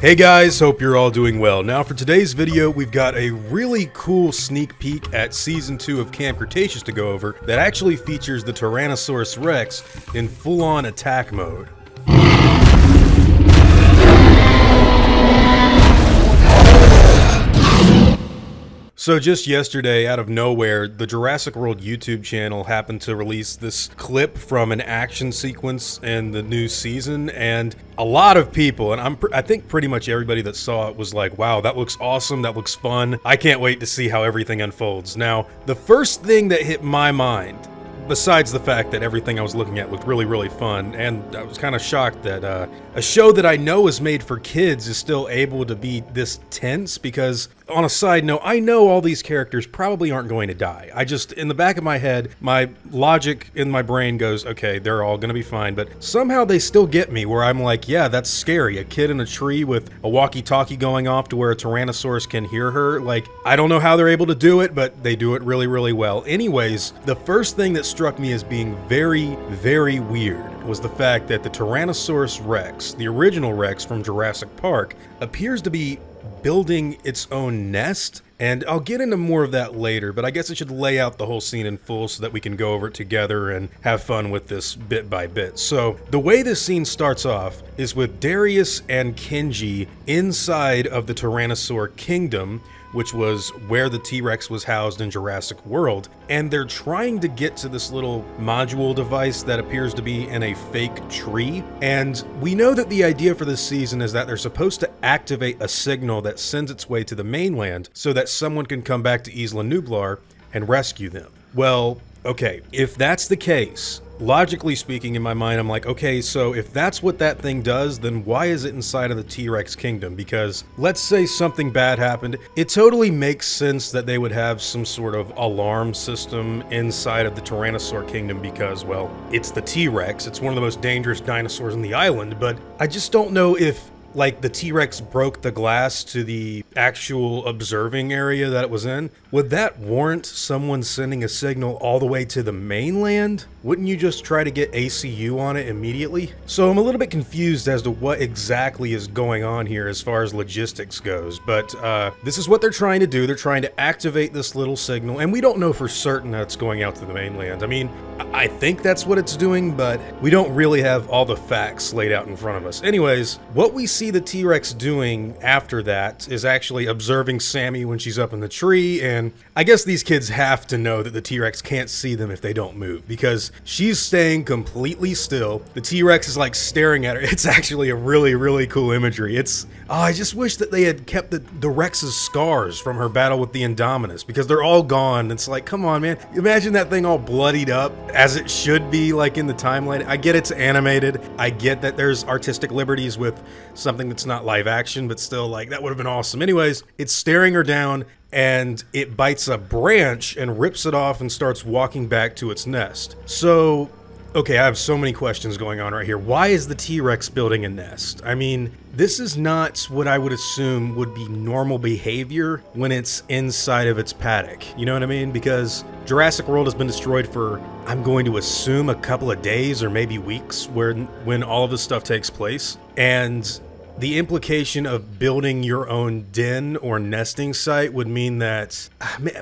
Hey guys, hope you're all doing well. Now for today's video, we've got a really cool sneak peek at Season 2 of Camp Cretaceous to go over that actually features the Tyrannosaurus Rex in full-on attack mode. So just yesterday, out of nowhere, the Jurassic World YouTube channel happened to release this clip from an action sequence in the new season, and a lot of people, and I think pretty much everybody that saw it was like, wow, that looks awesome, that looks fun, I can't wait to see how everything unfolds. Now, the first thing that hit my mind, besides the fact that everything I was looking at looked really, really fun, and I was kind of shocked that a show that I know is made for kids is still able to be this tense, because on a side note, I know all these characters probably aren't going to die. I just, in the back of my head, my logic in my brain goes, okay, they're all gonna be fine, but somehow they still get me where I'm like, yeah, that's scary. A kid in a tree with a walkie-talkie going off to where a Tyrannosaurus can hear her. Like, I don't know how they're able to do it, but they do it really, really well. Anyways, the first thing that struck me as being very, very weird was the fact that the Tyrannosaurus Rex, the original Rex from Jurassic Park, appears to be building its own nest, and I'll get into more of that later, but I guess I should lay out the whole scene in full so that we can go over it together and have fun with this bit by bit. So the way this scene starts off is with Darius and Kenji inside of the Tyrannosaur Kingdom, which was where the T-Rex was housed in Jurassic World, and they're trying to get to this little module device that appears to be in a fake tree. And we know that the idea for this season is that they're supposed to activate a signal that sends its way to the mainland so that someone can come back to Isla Nublar and rescue them. Well, okay, if that's the case, logically speaking, in my mind, I'm like, okay, so if that's what that thing does, then why is it inside of the T-Rex Kingdom? Because let's say something bad happened, it totally makes sense that they would have some sort of alarm system inside of the Tyrannosaur Kingdom because, well, it's the T-Rex. It's one of the most dangerous dinosaurs on the island, but I just don't know if, like, the T-Rex broke the glass to the actual observing area that it was in. Would that warrant someone sending a signal all the way to the mainland? Wouldn't you just try to get ACU on it immediately? So I'm a little bit confused as to what exactly is going on here as far as logistics goes, but this is what they're trying to do. They're trying to activate this little signal, and we don't know for certain that it's going out to the mainland. I mean, I think that's what it's doing, but we don't really have all the facts laid out in front of us. Anyways, what we see the T-Rex doing after that is actually observing Sammy when she's up in the tree, and I guess these kids have to know that the T-Rex can't see them if they don't move, because she's staying completely still. The T-Rex is like staring at her. It's actually a really, really cool imagery. It's, oh, I just wish that they had kept the Rex's scars from her battle with the Indominus, because they're all gone. It's like, come on, man. Imagine that thing all bloodied up as it should be, like in the timeline. I get it's animated. I get that there's artistic liberties with something that's not live action, but still, like, that would have been awesome. Anyways, it's staring her down, and it bites a branch and rips it off and starts walking back to its nest. So, okay, I have so many questions going on right here. Why is the T-Rex building a nest? I mean, this is not what I would assume would be normal behavior when it's inside of its paddock. You know what I mean? Because Jurassic World has been destroyed for, I'm going to assume, a couple of days or maybe weeks when all of this stuff takes place. And the implication of building your own den or nesting site would mean that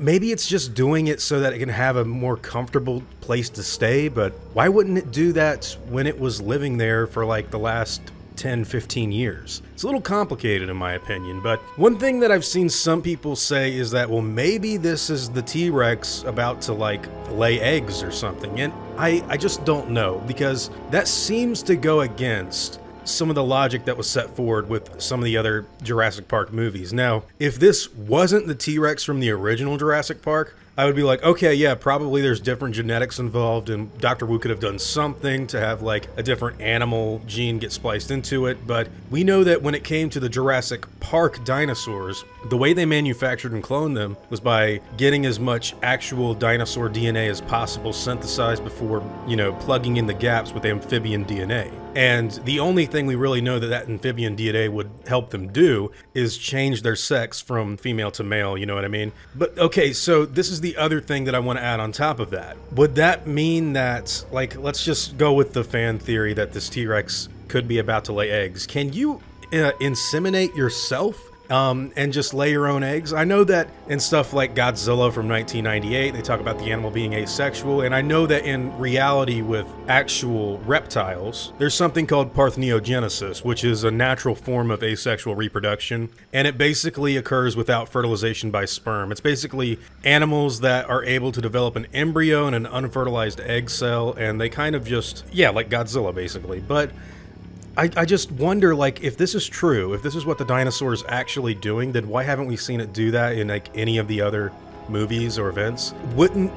maybe it's just doing it so that it can have a more comfortable place to stay, but why wouldn't it do that when it was living there for like the last 10-15 years? It's a little complicated in my opinion, but one thing that I've seen some people say is that, well, maybe this is the T-Rex about to like lay eggs or something, and I just don't know, because that seems to go against some of the logic that was set forward with some of the other Jurassic Park movies. Now, if this wasn't the T-Rex from the original Jurassic Park, I would be like, okay, yeah, probably there's different genetics involved, and Dr. Wu could have done something to have like a different animal gene get spliced into it. But we know that when it came to the Jurassic Park dinosaurs, the way they manufactured and cloned them was by getting as much actual dinosaur DNA as possible synthesized before, you know, plugging in the gaps with amphibian DNA. And the only thing we really know that amphibian DNA would help them do is change their sex from female to male, you know what I mean? But okay, so this is the other thing that I want to add on top of that. Would that mean that, like, let's just go with the fan theory that this T-Rex could be about to lay eggs. Can you inseminate yourself and just lay your own eggs. I know that in stuff like Godzilla from 1998, they talk about the animal being asexual, and I know that in reality with actual reptiles, there's something called parthenogenesis, which is a natural form of asexual reproduction, and it basically occurs without fertilization by sperm. It's basically animals that are able to develop an embryo and an unfertilized egg cell, and they kind of just, yeah, like Godzilla basically, but I just wonder, like, if this is true, if this is what the dinosaur is actually doing, then why haven't we seen it do that in, like, any of the other movies or events? Wouldn't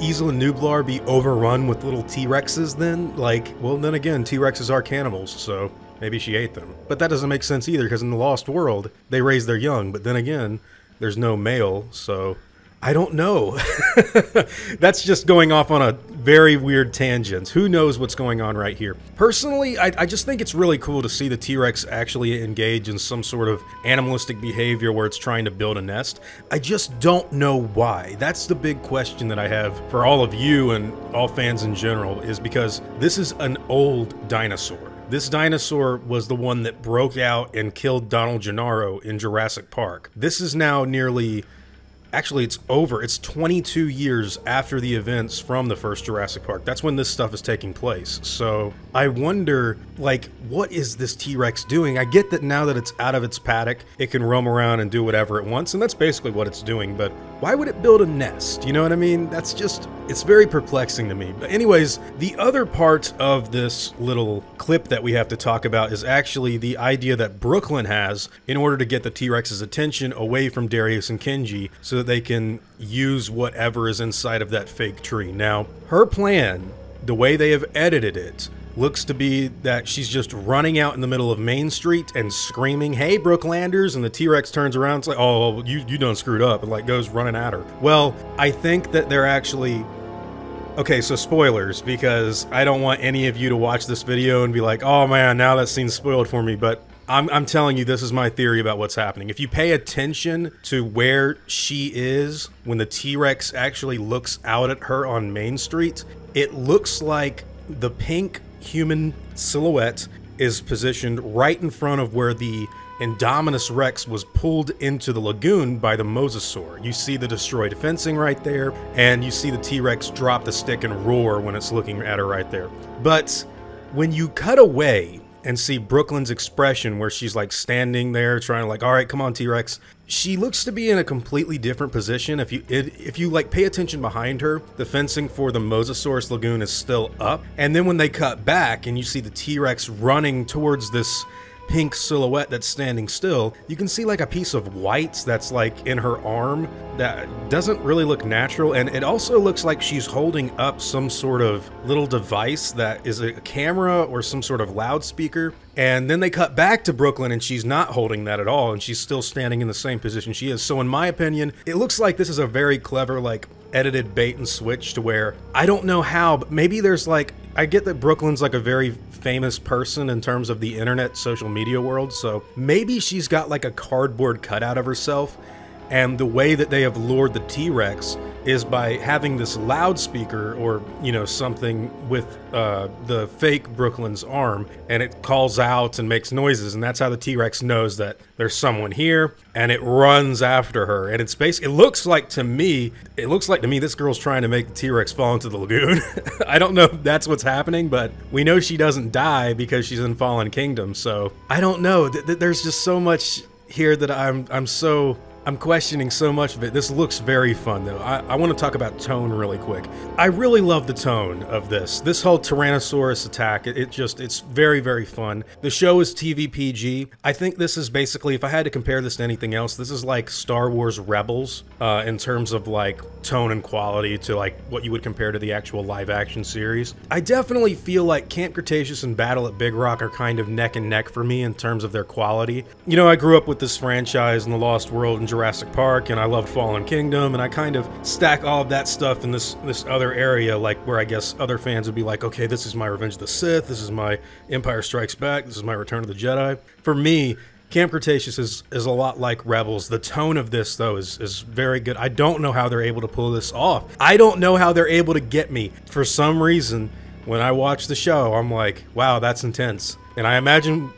Isla Nublar be overrun with little T-Rexes then? Like, well, then again, T-Rexes are cannibals, so maybe she ate them. But that doesn't make sense either, because in The Lost World, they raise their young, but then again, there's no male, so I don't know. That's just going off on a very weird tangent. Who knows what's going on right here? Personally, I just think it's really cool to see the T-Rex actually engage in some sort of animalistic behavior where it's trying to build a nest. I just don't know why. That's the big question that I have for all of you and all fans in general, is because this is an old dinosaur. This dinosaur was the one that broke out and killed Donald Gennaro in Jurassic Park. This is now nearly... Actually, it's over. It's 22 years after the events from the first Jurassic Park. That's when this stuff is taking place. So I wonder, like, what is this T-Rex doing? I get that now that it's out of its paddock, it can roam around and do whatever it wants, and that's basically what it's doing, but why would it build a nest? You know what I mean? That's just, it's very perplexing to me. But anyways, the other part of this little clip that we have to talk about is actually the idea that Brooklyn has in order to get the T-Rex's attention away from Darius and Kenji so that they can use whatever is inside of that fake tree. Now, her plan, the way they have edited it, looks to be that she's just running out in the middle of Main Street and screaming, "Hey, Brooklanders!" And the T-Rex turns around, it's like, "Oh, you done screwed up," and like goes running at her. Well, I think that they're actually... Okay, so spoilers, because I don't want any of you to watch this video and be like, "Oh man, now that scene's spoiled for me," but I'm telling you, this is my theory about what's happening. If you pay attention to where she is when the T-Rex actually looks out at her on Main Street, it looks like the pink human silhouette is positioned right in front of where the Indominus Rex was pulled into the lagoon by the Mosasaur. You see the destroyed fencing right there, and you see the T-Rex drop the stick and roar when it's looking at her right there. But when you cut away and see Brooklyn's expression where she's like standing there trying to like, "All right, come on, T-Rex," she looks to be in a completely different position. If you like pay attention behind her, the fencing for the Mosasaurus lagoon is still up. And then when they cut back and you see the T-Rex running towards this pink silhouette that's standing still, you can see like a piece of white that's like in her arm that doesn't really look natural, and it also looks like she's holding up some sort of little device that is a camera or some sort of loudspeaker. And then they cut back to Brooklyn and she's not holding that at all, and she's still standing in the same position she is. So in my opinion, it looks like this is a very clever, like, edited bait and switch to where, I don't know how, but maybe there's like, I get that Brooklyn's like a very famous person in terms of the internet social media world, so maybe she's got like a cardboard cutout of herself, and the way that they have lured the T-Rex is by having this loudspeaker or, you know, something with the fake Brooklyn's arm, and it calls out and makes noises, and that's how the T-Rex knows that there's someone here, and it runs after her. And it's basically, it looks like to me this girl's trying to make the T-Rex fall into the lagoon. I don't know if that's what's happening, but we know she doesn't die because she's in Fallen Kingdom, so I don't know. There's just so much here that I'm questioning so much of it. This looks very fun, though. I want to talk about tone really quick. I really love the tone of this. This whole Tyrannosaurus attack, it's very, very fun. The show is TVPG. I think this is basically, if I had to compare this to anything else, this is like Star Wars Rebels in terms of like tone and quality to like what you would compare to the actual live action series. I definitely feel like Camp Cretaceous and Battle at Big Rock are kind of neck and neck for me in terms of their quality. You know, I grew up with this franchise in The Lost World and Jurassic Park, and I loved Fallen Kingdom, and I kind of stack all of that stuff in this other area, like where I guess other fans would be like, okay, this is my Revenge of the Sith, this is my Empire Strikes Back, this is my Return of the Jedi. For me, Camp Cretaceous is a lot like Rebels. The tone of this, though, is very good. I don't know how they're able to pull this off. I don't know how they're able to get me. For some reason, when I watch the show, I'm like, wow, that's intense. And I imagine,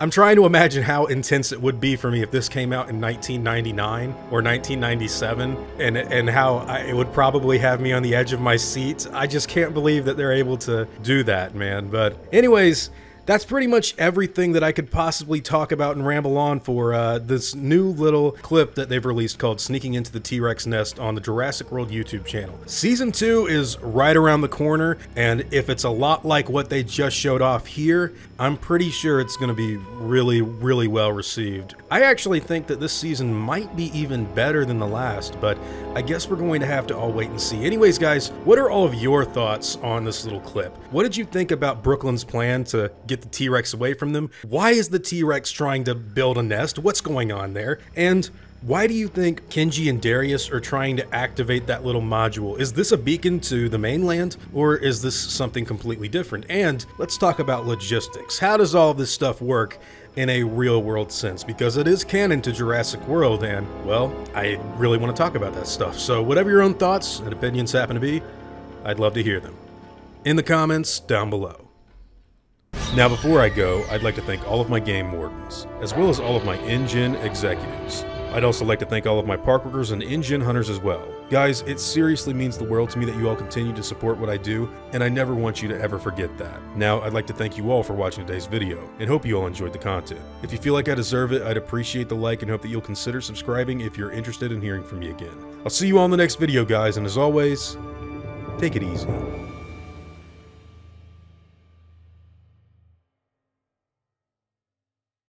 I'm trying to imagine how intense it would be for me if this came out in 1999 or 1997, and how it would probably have me on the edge of my seat. I just can't believe that they're able to do that, man. But anyways, that's pretty much everything that I could possibly talk about and ramble on for this new little clip that they've released called Sneaking Into the T-Rex Nest on the Jurassic World YouTube channel. Season 2 is right around the corner, and if it's a lot like what they just showed off here, I'm pretty sure it's going to be really, really well received. I actually think that this season might be even better than the last, but I guess we're going to have to all wait and see. Anyways, guys, what are all of your thoughts on this little clip? What did you think about Brooklyn's plan to get the T-Rex away from them? Why is the T-Rex trying to build a nest? What's going on there? And why do you think Kenji and Darius are trying to activate that little module? Is this a beacon to the mainland, or is this something completely different? And let's talk about logistics. How does all this stuff work in a real world sense? Because it is canon to Jurassic World, and well, I really want to talk about that stuff. So whatever your own thoughts and opinions happen to be, I'd love to hear them in the comments down below. Now, before I go, I'd like to thank all of my game wardens, as well as all of my InGen executives. I'd also like to thank all of my park workers and InGen hunters as well. Guys, it seriously means the world to me that you all continue to support what I do, and I never want you to ever forget that. Now, I'd like to thank you all for watching today's video, and hope you all enjoyed the content. If you feel like I deserve it, I'd appreciate the like and hope that you'll consider subscribing if you're interested in hearing from me again. I'll see you all in the next video, guys, and as always, take it easy.